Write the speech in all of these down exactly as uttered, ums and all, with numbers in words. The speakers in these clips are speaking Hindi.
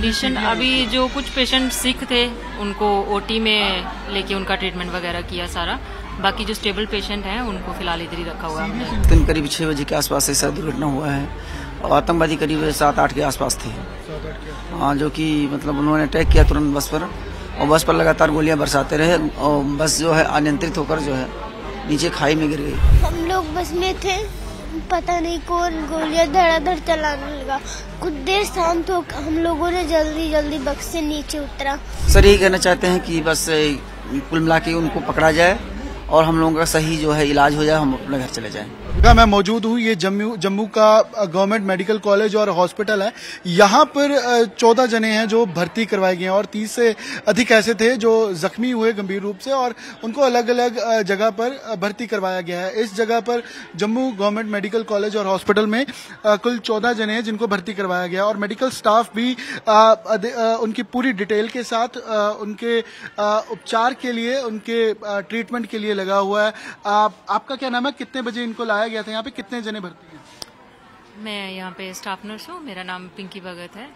कंडीशन अभी जो कुछ पेशेंट सिख थे उनको ओटी में लेके उनका ट्रीटमेंट वगैरह किया सारा, बाकी जो स्टेबल पेशेंट हैं उनको फिलहाल इधर ही रखा हुआ है। दिन करीब छह बजे के आसपास ऐसा दुर्घटना हुआ है और आतंकवादी करीब सात आठ के आसपास थे, हाँ, जो कि मतलब उन्होंने अटैक किया तुरंत बस पर और बस पर लगातार गोलियां बरसाते रहे और बस जो है अनियंत्रित होकर जो है नीचे खाई में गिर गई। हम लोग बस में थे, पता नहीं कौन गोलियां धड़ाधड़ चलाने लगा। कुछ देर शांत हो हम लोगों ने जल्दी जल्दी बस से नीचे उतरा। सर यही कहना चाहते हैं कि बस कुल मिला के उनको पकड़ा जाए और हम लोगों का सही जो है इलाज हो जाए, हम अपने घर चले जाएं। मैं मौजूद हूँ, ये जम्मू जम्मू का गवर्नमेंट मेडिकल कॉलेज और हॉस्पिटल है। यहाँ पर चौदह जने हैं जो भर्ती करवाए गए हैं और तीस से अधिक ऐसे थे जो जख्मी हुए गंभीर रूप से और उनको अलग अलग जगह पर भर्ती करवाया गया है। इस जगह पर जम्मू गवर्नमेंट मेडिकल कॉलेज और हॉस्पिटल में कुल चौदह जने हैं जिनको भर्ती करवाया गया और मेडिकल स्टाफ भी उनकी पूरी डिटेल के साथ उनके उपचार के लिए, उनके ट्रीटमेंट के लिए लगा हुआ है। आप, आपका क्या नाम है, कितने बजे इनको लाया गया था, यहाँ पे कितने जने भर्ती हैं? मैं यहाँ पे स्टाफ नर्स हूँ, मेरा नाम पिंकी भगत है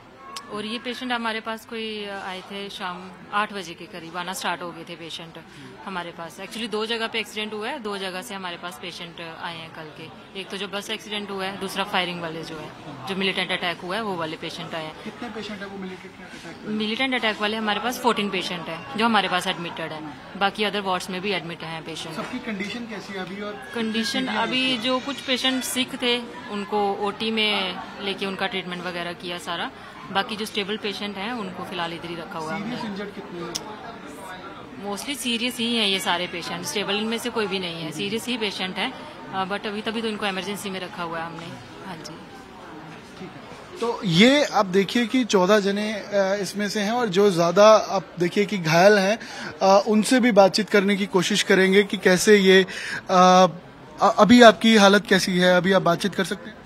और ये पेशेंट हमारे पास कोई आए थे शाम आठ बजे के करीब, आना स्टार्ट हो गए थे पेशेंट हमारे पास। एक्चुअली दो जगह पे एक्सीडेंट हुआ है, दो जगह से हमारे पास पेशेंट आए हैं कल के, एक तो जो बस एक्सीडेंट हुआ है, दूसरा फायरिंग वाले जो है जो मिलिटेंट अटैक हुआ है वो वाले पेशेंट आए हैं। कितने पेशेंट है वो मिलिटेंट अटैक? मिलिटेंट अटैक वाले हमारे पास फोर्टीन पेशेंट है जो हमारे पास एडमिटेड है, बाकी अदर वार्ड्स में भी एडमिट है पेशेंट। सबकी कंडीशन कैसी है अभी? और कंडीशन अभी जो कुछ पेशेंट सिख थे उनको ओटी में लेके उनका ट्रीटमेंट वगैरह किया सारा, बाकी जो स्टेबल पेशेंट हैं उनको फिलहाल इधर ही रखा हुआ है। मोस्टली सीरियस ही हैं ये सारे पेशेंट, स्टेबल इनमें से कोई भी नहीं है, सीरियस ही पेशेंट है, बट अभी तभी तो इनको इमरजेंसी में रखा हुआ है हमने। हाँ जी, तो ये आप देखिए कि चौदह जने इसमें से हैं और जो ज्यादा आप देखिए कि घायल हैं उनसे भी बातचीत करने की कोशिश करेंगे कि कैसे ये आ, अभी आपकी हालत कैसी है, अभी आप बातचीत कर सकते हैं?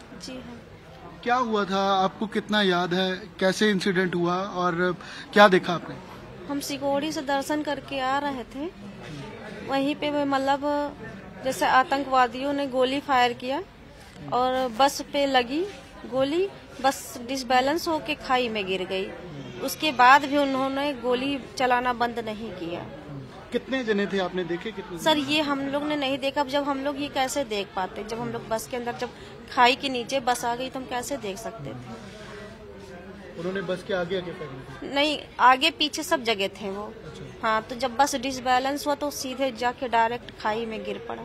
क्या हुआ था आपको, कितना याद है, कैसे इंसिडेंट हुआ और क्या देखा आपने? हम सिकोड़ी से दर्शन करके आ रहे थे, वहीं पे मतलब जैसे आतंकवादियों ने गोली फायर किया और बस पे लगी गोली, बस डिसबैलेंस होके खाई में गिर गई। उसके बाद भी उन्होंने गोली चलाना बंद नहीं किया। कितने जने थे आपने देखे? कितने सर ये हम लोग ने नहीं देखा, जब हम लोग ये कैसे देख पाते, जब हम लोग बस के अंदर, जब खाई के नीचे बस आ गई तो हम कैसे देख सकते थे। उन्होंने बस के आगे आगे फेंकी? नहीं, आगे पीछे सब जगह थे वो। अच्छा। हाँ, तो जब बस डिसबैलेंस हुआ तो सीधे जाके डायरेक्ट खाई में गिर पड़ा।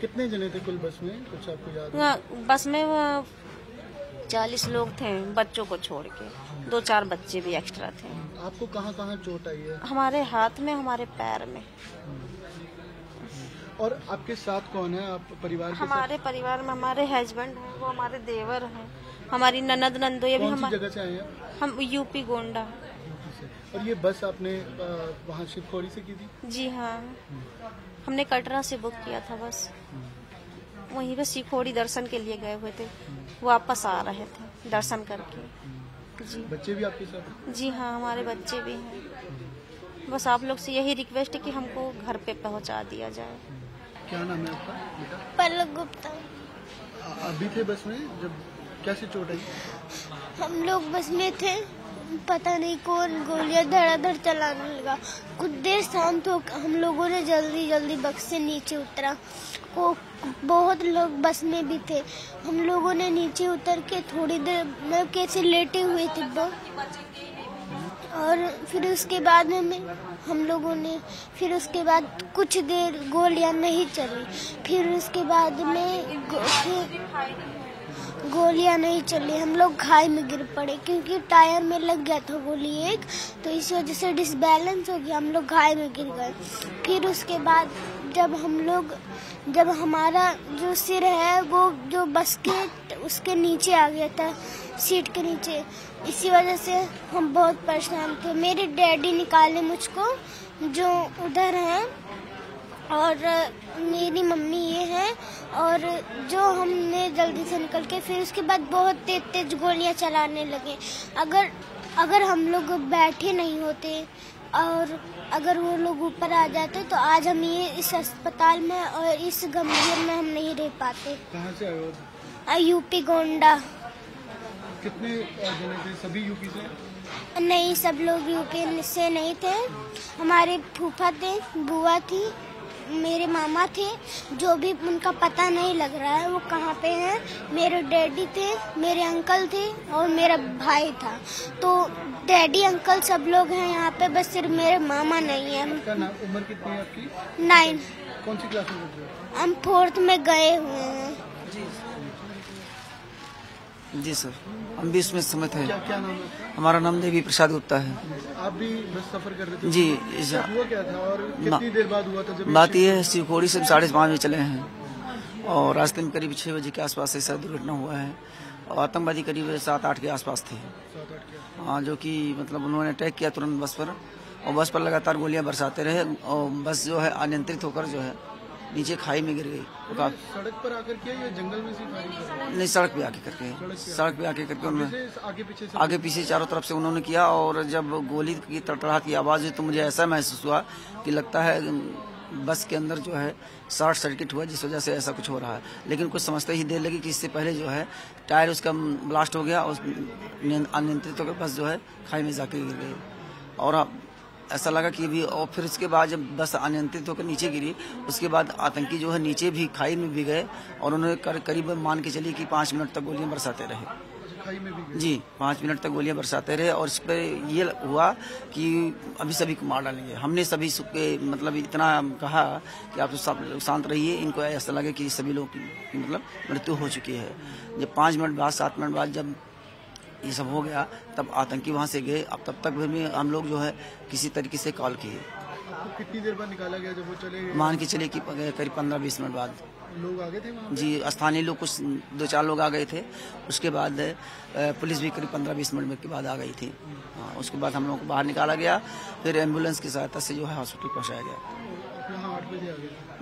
कितने जने थे कुल बस में, कुछ आपको याद है? बस में चालीस लोग थे, बच्चों को छोड़ के, दो चार बच्चे भी एक्स्ट्रा थे। आपको कहाँ कहाँ चोट आई है? हमारे हाथ में, हमारे पैर में। और आपके साथ कौन है, आप परिवार के? हमारे परिवार में हमारे हस्बैंड हैं, वो हमारे देवर हैं, हमारी ननद नंदो। ये भी हमारी जगह से आए हैं हम, यूपी गोंडा। और ये बस आपने वहाँ शिवखोड़ी से की थी? जी हाँ, हमने कटरा से बुक किया था बस, वहीं पे सिखोड़ी दर्शन के लिए गए हुए थे, वापस आ रहे थे दर्शन करके। जी, बच्चे भी आपके साथ? जी हाँ, हमारे बच्चे भी हैं। बस आप लोग से यही रिक्वेस्ट है कि हमको घर पे पहुंचा दिया जाए। क्या नाम है आपका बेटा? पलक गुप्ता। अभी थे बस में जब कैसे चोट आई? हम लोग बस में थे, पता नहीं कौन गोलियां धड़ाधड़ चलाने लगा। कुछ देर शांत हो हम लोगों ने जल्दी जल्दी बस से नीचे उतरा। को बहुत लोग बस में भी थे, हम लोगों ने नीचे उतर के थोड़ी देर मतलब कैसे लेटे हुए थे वो, और फिर उसके बाद में हम लोगों ने फिर उसके बाद कुछ देर गोलियां नहीं चली, फिर उसके बाद में गोलियां नहीं चली, हम लोग खाई में गिर पड़े क्योंकि टायर में लग गया था गोली एक, तो इस वजह से डिसबैलेंस हो गया, हम लोग खाई में गिर गए। फिर उसके बाद जब हम लोग जब हमारा जो सिर है वो जो बस के उसके नीचे आ गया था, सीट के नीचे, इसी वजह से हम बहुत परेशान थे। मेरे डैडी निकाले मुझको जो उधर हैं, और मेरी मम्मी ये है, और जो हमने जल्दी से निकल के, फिर उसके बाद बहुत तेज तेज गोलियां चलाने लगे। अगर अगर हम लोग बैठे नहीं होते और अगर वो लोग ऊपर आ जाते तो आज हम ये इस अस्पताल में और इस गंभीर में हम नहीं रह पाते। कहाँ से आए हो? यूपी गोंडा। कितने जने थे? सभी यूपी से? नहीं, सब लोग यूपी से नहीं थे। हमारे फूफा थे, बुआ थी, मेरे मामा थे, जो भी उनका पता नहीं लग रहा है वो कहाँ पे हैं। मेरे डैडी थे, मेरे अंकल थे और मेरा भाई था। तो डैडी अंकल सब लोग हैं यहाँ पे, बस सिर्फ मेरे मामा नहीं है। उम्र कितनी है आपकी? नाइन। कौन सी क्लास में? हम फोर्थ में गए हुए हैं। जी सर, हम भी इसमें सहमत हैं। क्या, क्या नाम है? हमारा नाम देवी प्रसाद गुप्ता है। आप भी बस सफर कर रहे थे? जी। हुआ क्या था और कितनी देर बाद हुआ था? जब बात यह है, सिखोड़ी से साढ़े पाँच बजे चले हैं और रास्ते में करीब छः बजे के आसपास ऐसा दुर्घटना हुआ है और आतंकवादी करीब सात आठ के आसपास थे। हाँ, जो कि मतलब उन्होंने अटैक किया तुरंत बस पर और बस पर लगातार गोलियाँ बरसाते रहे और बस जो है अनियंत्रित होकर जो है नीचे खाई में गिर गई। तो सड़क पर आकर किया या जंगल में से फायरिंग? नहीं, सड़क पे आके करके सड़क पे आके करके उन्होंने आगे पीछे आगे पीछे चारों तरफ से उन्होंने किया। और जब गोली की तड़तड़ाहट की आवाज़ हुई तो मुझे ऐसा महसूस हुआ कि लगता है बस के अंदर जो है शॉर्ट सर्किट हुआ, जिस वजह से ऐसा कुछ हो रहा है। लेकिन कुछ समझते ही देर लगी कि इससे पहले जो है टायर उसका ब्लास्ट हो गया और अनियंत्रित होकर बस जो है खाई में जाके गिर गई। और ऐसा लगा कि भी, और फिर उसके बाद जब बस अनियंत्रित होकर नीचे गिरी, उसके बाद आतंकी जो है नीचे भी खाई में भी गए और उन्होंने कर, करीब मान के चली कि पाँच मिनट तक गोलियां बरसाते रहे। खाई में भी गए? जी, पाँच मिनट तक गोलियां बरसाते रहे। और इस पर यह हुआ कि अभी सभी को मार डालेंगे। हमने सभी सबके मतलब इतना कहा कि आप तो शांत रहिए। इनको ऐसा लगे कि सभी लोग की मतलब मृत्यु हो चुकी है। जब पाँच मिनट बाद सात मिनट बाद जब ये सब हो गया तब आतंकी वहाँ से गए। अब तब तक भी हम लोग जो है किसी तरीके से कॉल किए। कितनी देर बाद निकाला गया जब वो चले गए? मान के चले कि करीब पंद्रह बीस मिनट बाद। लोग आ गए थे वहाँ? जी, स्थानीय लोग कुछ दो चार लोग आ गए थे। उसके बाद पुलिस भी करीब पंद्रह बीस मिनट के बाद आ गई थी। उसके बाद हम लोग को बाहर निकाला गया, फिर एम्बुलेंस की सहायता से जो है हॉस्पिटल पहुँचाया गया।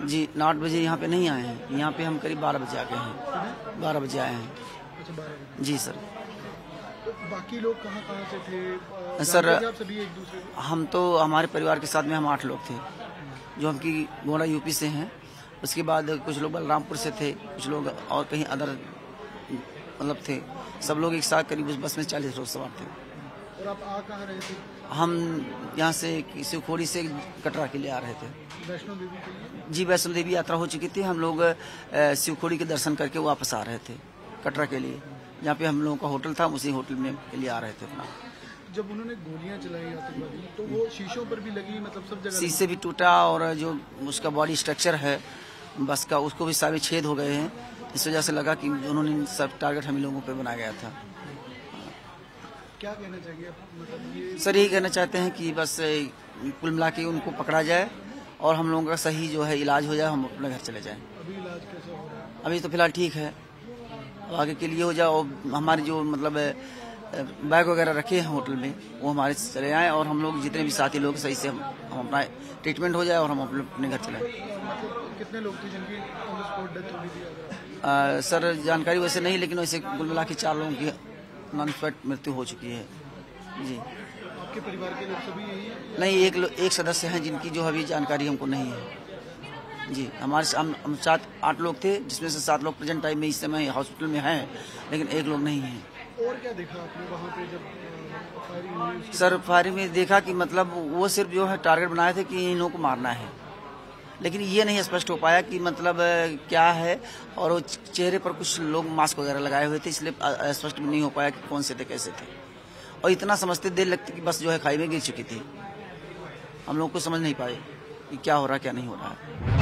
जी, आठ बजे यहाँ पे नहीं आए हैं, यहाँ पे हम करीब बारह बजे आ गए हैं। बारह बजे आए हैं। जी सर। तो बाकी लोग कहाँ कहाँ से थे? सर, आप सभी एक दूसरे? हम तो हमारे परिवार के साथ में हम आठ लोग थे, जो हम की गोंडा यूपी से हैं। उसके बाद कुछ लोग बलरामपुर से थे, कुछ लोग और कहीं अदर मतलब थे। सब लोग एक साथ करीब उस बस में चालीस लोग सवार थे। और आप आ कहाँ रहे थे? हम यहाँ से सिखोड़ी से कटरा के लिए आ रहे थे। वैष्णो देवी के लिए? जी, वैष्णो देवी यात्रा हो चुकी थी। हम लोग सिखोड़ी के दर्शन करके वापस आ रहे थे कटरा के लिए। यहाँ पे हम लोगों का होटल था, उसी होटल में के लिए आ रहे थे अपना। जब उन्होंने गोलियां चलाई आतंकवादी तो वो शीशों पर भी लगी, मतलब सब जगह? शीशे भी टूटा और जो उसका बॉडी स्ट्रक्चर है बस का, उसको भी सारे छेद हो गए हैं। इस वजह से लगा कि उन्होंने सब टारगेट हम लोगों पे बनाया गया था। क्या कहना चाहिए मतलब ये? सर, यही कहना चाहते हैं कि बस कुल मिला के उनको पकड़ा जाए और हम लोगों का सही जो है इलाज हो जाए, हम अपने घर चले जाए। अभी इलाज कैसा हो रहा है? अभी तो फिलहाल ठीक है, आगे के लिए हो जाए। और हमारे जो मतलब बैग वगैरह रखे हैं होटल में, वो हमारे चले आए और हम लोग जितने भी साथी लोग सही से हम, हम अपना ट्रीटमेंट हो जाए और हम अपने घर चले आए। कितने लोग थे जिनकी ऑन स्पॉट डेथ हो गई थी? सर, जानकारी वैसे नहीं, लेकिन वैसे कुल मिला के चार लोगों की नॉन फैट मृत्यु हो चुकी है। जी, आपके परिवार के लोग सभी यही है? नहीं, एक एक सदस्य हैं जिनकी जो अभी जानकारी हमको नहीं है। जी, हमारे हम, हम सात आठ लोग थे, जिसमें से सात लोग प्रेजेंट टाइम में इस समय हॉस्पिटल में हैं, लेकिन एक लोग नहीं है। और क्या देखा आपने वहाँ पे जब फायरिंग? सर, फायरिंग में देखा कि मतलब वो सिर्फ जो है टारगेट बनाए थे कि इन लोगों को मारना है, लेकिन ये नहीं स्पष्ट हो पाया कि मतलब क्या है। और वो चेहरे पर कुछ लोग मास्क वगैरह लगाए हुए थे, इसलिए स्पष्ट नहीं हो पाया कि कौन से थे, कैसे थे। और इतना समझते देर लगती कि बस जो है खाई में गिर चुकी थी। हम लोग को समझ नहीं पाए कि क्या हो रहा क्या नहीं हो रहा है।